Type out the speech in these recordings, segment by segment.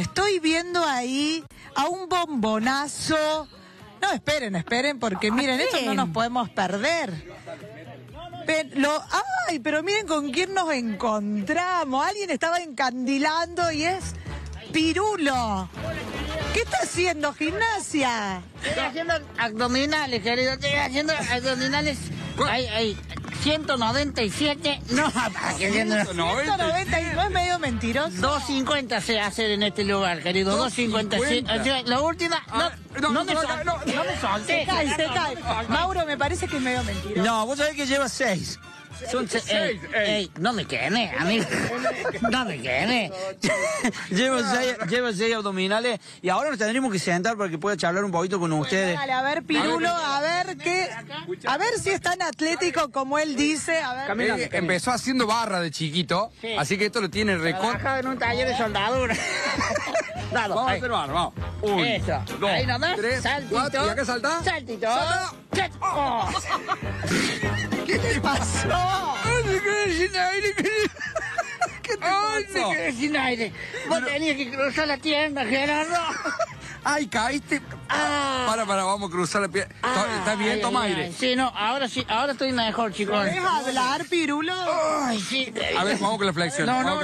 Me estoy viendo ahí a un bombonazo. No, esperen, esperen, porque miren, esto no nos podemos perder. Ay, pero miren con quién nos encontramos. Alguien estaba encandilando y es Pirulo. ¿Qué está haciendo? ¿Gimnasia? Estoy haciendo abdominales, querido. Estoy haciendo abdominales. Ay, ay. 197, no, 190, no es medio mentiroso. 250 se hace en este lugar, querido. 250. La última, no me solté. Se cae. Mauro, me parece que es medio mentiroso. No, vos sabés que lleva 6. Son 6. No me queme, amigo. No me queme. Llevo 6 abdominales y ahora nos tendremos que sentar para que pueda charlar un poquito con ustedes. Dale, a ver, Pirulo, a ver qué. A ver si es tan atlético como él dice. A ver. Caminante. Empezó haciendo barra de chiquito, sí. Así que esto lo tiene recorrido. Trabajaba en un taller de soldadura. Dale, vamos a hacer barra, vamos. 1, 2, 3, 4. ¿Y acá saltá? Saltito. ¡Oh! ¿Qué te pasó? ¡Ay, me quedé sin aire! ¿Qué te pasó? ¡Ay, me quedé sin aire! Vos tenías que cruzar la tienda, Gerardo. ¡Ay, caíste! Ah. Para, vamos a cruzar la pierna. ¿Está bien? Toma aire. Sí, no, ahora sí, ahora estoy mejor, chicos. ¿Deja hablar, Pirulo? Ay, sí. A ver, vamos con la flexión. No.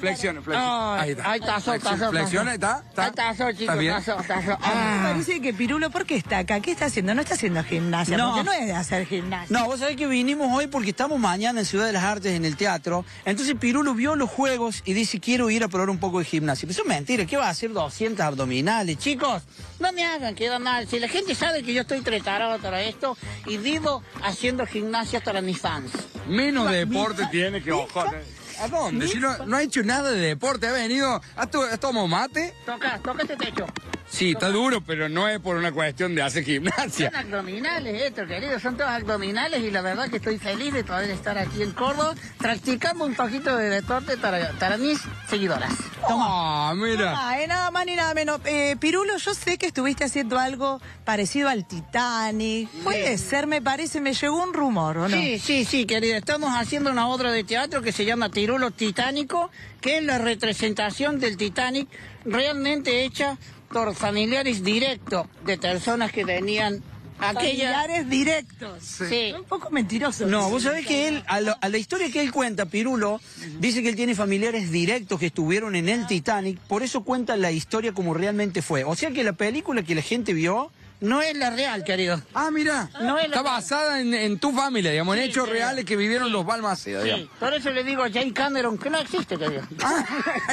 Flexión. Ahí está. Ahí está, tazo. Flexión, está, chicos. Tazo. Me parece que Pirulo, ¿por qué está acá? ¿Qué está haciendo? No está haciendo gimnasia, porque no es de hacer gimnasia. No, vos sabés que vinimos hoy porque estamos mañana en Ciudad de las Artes, en el teatro. Entonces Pirulo vio los juegos y dice, quiero ir a probar un poco de gimnasia. Eso es mentira, ¿qué va a hacer 200 abdominales, chicos? No me hagan, queda mal. Si la gente sabe que yo estoy tretarado para esto y vivo haciendo gimnasia para mis fans. Menos de deporte tiene que ojote. ¿A dónde? Si no ha hecho nada de deporte, ha venido, ha tomado mate. Toca este techo. Sí, está duro, pero no es por una cuestión de hacer gimnasia. Son abdominales esto, querido, son todos abdominales y la verdad que estoy feliz de poder estar aquí en Córdoba practicando un poquito de deporte para mis seguidoras. Toma, mira. Nada más ni nada menos. Pirulo, yo sé que estuviste haciendo algo parecido al Titanic. Puede ser, me parece, me llegó un rumor, ¿o no? Sí, querido, estamos haciendo una obra de teatro que se llama Pirulo Titánico, que es la representación del Titanic realmente hecha por familiares directos de personas que tenían aquella... Familiares directos. Sí. Un poco mentiroso. No, vos sabés que él, a la historia que él cuenta, Pirulo, dice que él tiene familiares directos que estuvieron en el Titanic, por eso cuenta la historia como realmente fue. O sea que la película que la gente vio... No es la real, querido. Ah, mira. No es la real. Basada en tu familia, digamos, en hechos reales que vivieron los Balmaceda, digamos. Por eso le digo a Jay Cameron que no existe, querido.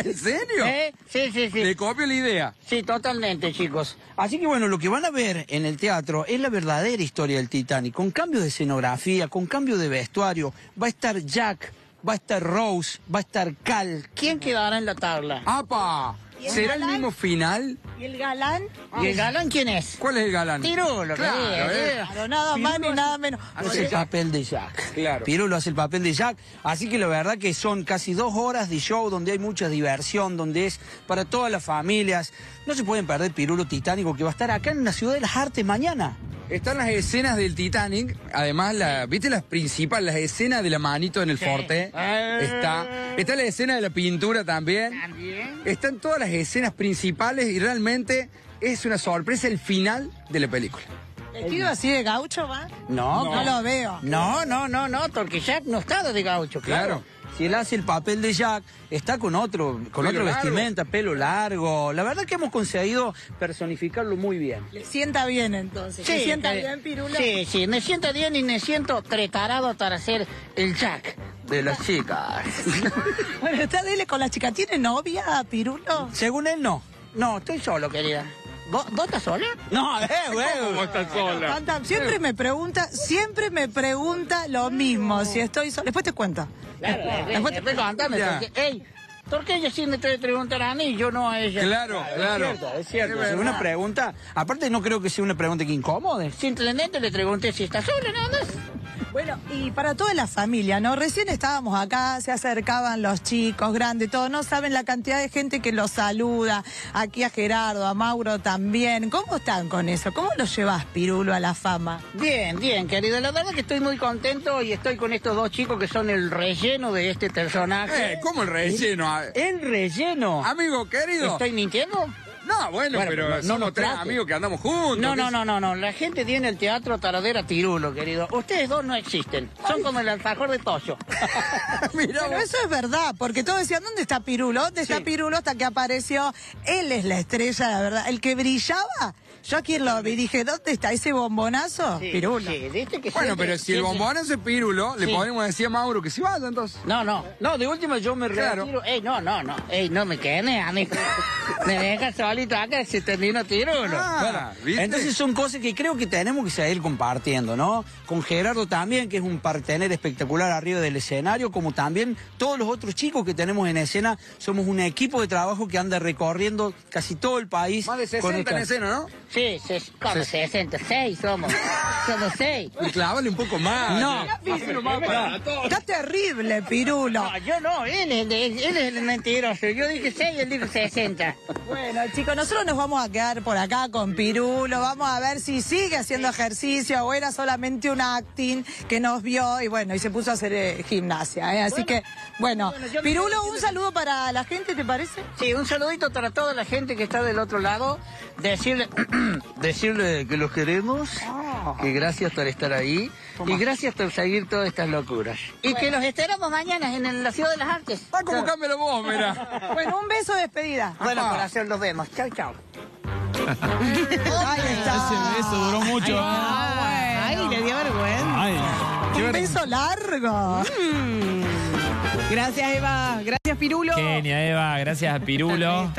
¿En serio? Sí. Te copio la idea. Sí, totalmente, chicos. Así que bueno, lo que van a ver en el teatro es la verdadera historia del Titanic, con cambios de escenografía, con cambios de vestuario. Va a estar Jack, va a estar Rose, va a estar Cal. ¿Quién quedará en la tabla? ¡Apa! ¿Será el mismo final? ¿Y el galán? ¿Y el galán quién es? ¿Cuál es el galán? Pirulo, claro, nada más ni nada menos. Hace el papel de Jack. Claro. Pirulo hace el papel de Jack. Así que la verdad que son casi 2 horas de show donde hay mucha diversión, donde es para todas las familias. No se pueden perder Pirulo Titánico, que va a estar acá en la Ciudad de las Artes mañana. Están las escenas del Titanic, además, ¿viste las principales? Las escenas de la manito en el forte. Está la escena de la pintura también. Están todas las escenas principales y realmente es una sorpresa el final de la película. ¿Vestido así de gaucho, va? No lo veo. No, porque Jack no está de gaucho, claro. Si él hace el papel de Jack, está con otro vestimenta, pelo largo. La verdad que hemos conseguido personificarlo muy bien. ¿Le sienta bien, entonces? Sí, ¿le sienta bien, Pirulo? Sí, me sienta bien y me siento preparado para ser el Jack de las chicas. Bueno, está dele con las chicas. ¿Tiene novia, Pirulo? Según él, no. No, estoy solo, querida. ¿Vos estás sola? No, vos estás sola. Siempre me pregunta lo mismo, si estoy sola. Después te cuento. Claro, después contame. ¿Por qué ella sí me preguntar a mí y yo no a ella? Claro. Es cierto. Es una pregunta, aparte no creo que sea una pregunta que incomode. Simplemente le pregunté si está sola, nada más. Bueno, y para toda la familia, ¿no? Recién estábamos acá, se acercaban los chicos, grandes, todo. No saben la cantidad de gente que los saluda. Aquí a Gerardo, a Mauro también. ¿Cómo están con eso? ¿Cómo los llevas, Pirulo, a la fama? Bien, bien, querido. La verdad que estoy muy contento y estoy con estos dos chicos que son el relleno de este personaje. ¿Cómo el relleno? ¿El relleno? Amigo, querido. ¿Estoy mintiendo? No, bueno, pero no somos tres amigos que andamos juntos. No. La gente tiene el teatro Taradera Tirulo, querido. Ustedes dos no existen. Son como el alfajor de Toyo. Pero eso es verdad, porque todos decían, ¿dónde está Pirulo? ¿Dónde está Pirulo? Hasta que apareció. Él es la estrella, la verdad. El que brillaba. Yo aquí lo vi, dije, ¿dónde está ese bombonazo? Sí, Pirulo. Sí, que bueno, pero si el bombonazo es Pirulo, le podemos decir a Mauro que se vaya entonces. No, de última yo me retiro. Ey, no. Ey, no me quede, amigo. Me dejas solito acá, se termina Pirulo. Ah, bueno, entonces son cosas que creo que tenemos que seguir compartiendo, ¿no? Con Gerardo también, que es un partener espectacular arriba del escenario, como también todos los otros chicos que tenemos en escena. Somos un equipo de trabajo que anda recorriendo casi todo el país. Más de 60 en escena, ¿no? Sí, como 66 somos. Somos 6. Clávale un poco más. No. Está terrible, Pirulo. No, yo no, él es el mentiroso. Yo dije 6 y él dijo 60. Bueno, chicos, nosotros nos vamos a quedar por acá con Pirulo. Vamos a ver si sigue haciendo ejercicio o era solamente un acting que nos vio y bueno, y se puso a hacer gimnasia. Así que, bueno, Pirulo, un saludo para la gente, ¿te parece? Sí, un saludito para toda la gente que está del otro lado. Decirle que los queremos, que gracias por estar ahí y gracias por seguir todas estas locuras. Y que los esperamos mañana en la Ciudad de las Artes. Ah, como cámbialo vos, mira. Bueno, un beso de despedida. Bueno, para hacer los vemos. Chau, chau. Ahí está. Ese beso duró mucho. Ay, le dio vergüenza. Ay, un beso largo. Gracias, Eva. Gracias, Pirulo. Genia, Eva. Gracias, Pirulo.